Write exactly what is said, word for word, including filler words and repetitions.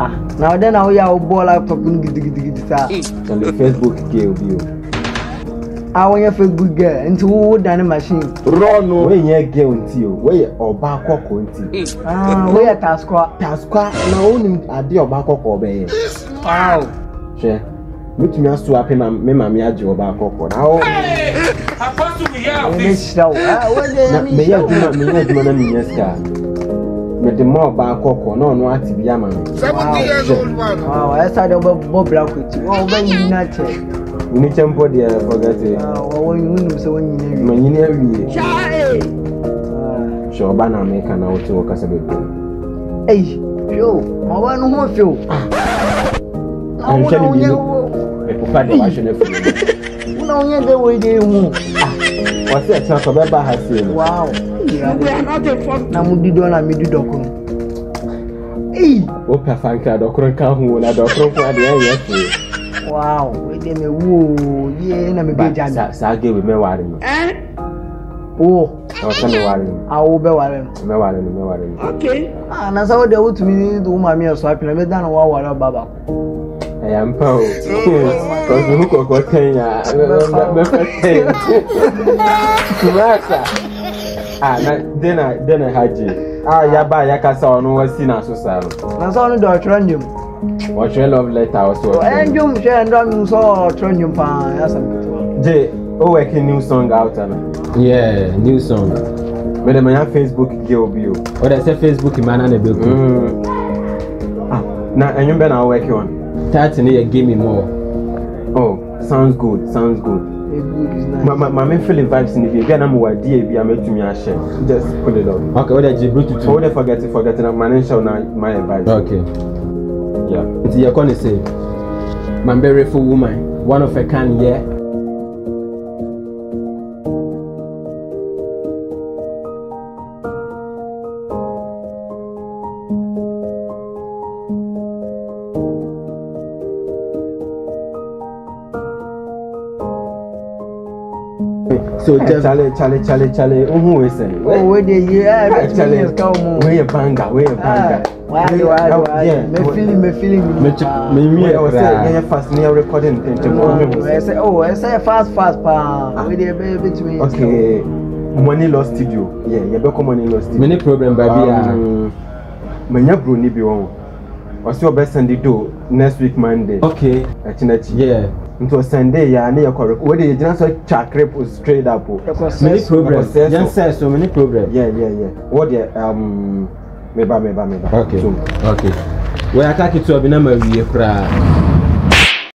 Ah, now then I will ball laptop in the Facebook game you. I want your Facebook girl into who done machine. Run away, yeah, guarantee you. Where or back or quantity. Ah, where Tasqua Tasqua, no only idea of back or bay. Wow, sure. Which means to happen, my major back or now. I want to be out of this show. May I do not mean it, Madame Yeska? But the more back or no, no, I to be a man. Seventy years old one. Wow, I said about Bob Black with you. Oh, when you not it. You need to put the forget it. Oh, when you so when you name me. Charlie! Sure, Banner make an out to work as a baby. Hey, yo, I want to want you. I'm telling you, I prefer the passion of. Wow. Wow. Oh, tell me what I will be warning. Me warning, me warning. Okay. Ah, na sawo de wutumi do ma mi o so apina be dan wa wa baba. I am proud. Cause who go go Kenya? Me Kenya. Kumasa. Ah, na dena dena haji. Ah, ya ba ya kasa onu wasi na so saro. Na so onu do tronium. What your love letter also. Enjum she ndom so tronium pa ya sam. J, oh work a new song out now. Yeah, new song. But I have Facebook girl bio. Or they say Facebook man and a big. Ah, now and you been I work on. That you give me more. Oh, sounds good, sounds good. Facebook is nice. My my main feeling vibes in the video. Again, I'm with D A B. I'm to me a share. Just put it up. Okay, what did you bring to? Oh, they forget it, forget it. I'm managing now my vibes. Okay. Yeah. It's your gonna say, my beautiful woman, one of a kind, yeah. So just Charlie, Charlie, Charlie, Charlie. Who is it? Oh, where the yeah, Charlie is coming. Where your banga? Where your banga? Why, why, why? Me feeling, me feeling. Me, me, me. I was saying, yeah, fast. Me, I recording. I say, oh, I say, fast, fast, pa. Where the baby to me? Okay, money lost studio. Yeah, you better money lost studio. Many problem, baby. Many brownie be one. I see your best Sunday do next week Monday. Okay. I think that yeah. Until Sunday, yeah, I need your correct. Whether you just like chakra or straight up, many problems. Just say so many problems. Yeah, yeah, yeah. What the um, meba meba meba. Okay. Okay. We are talking to a binama we are.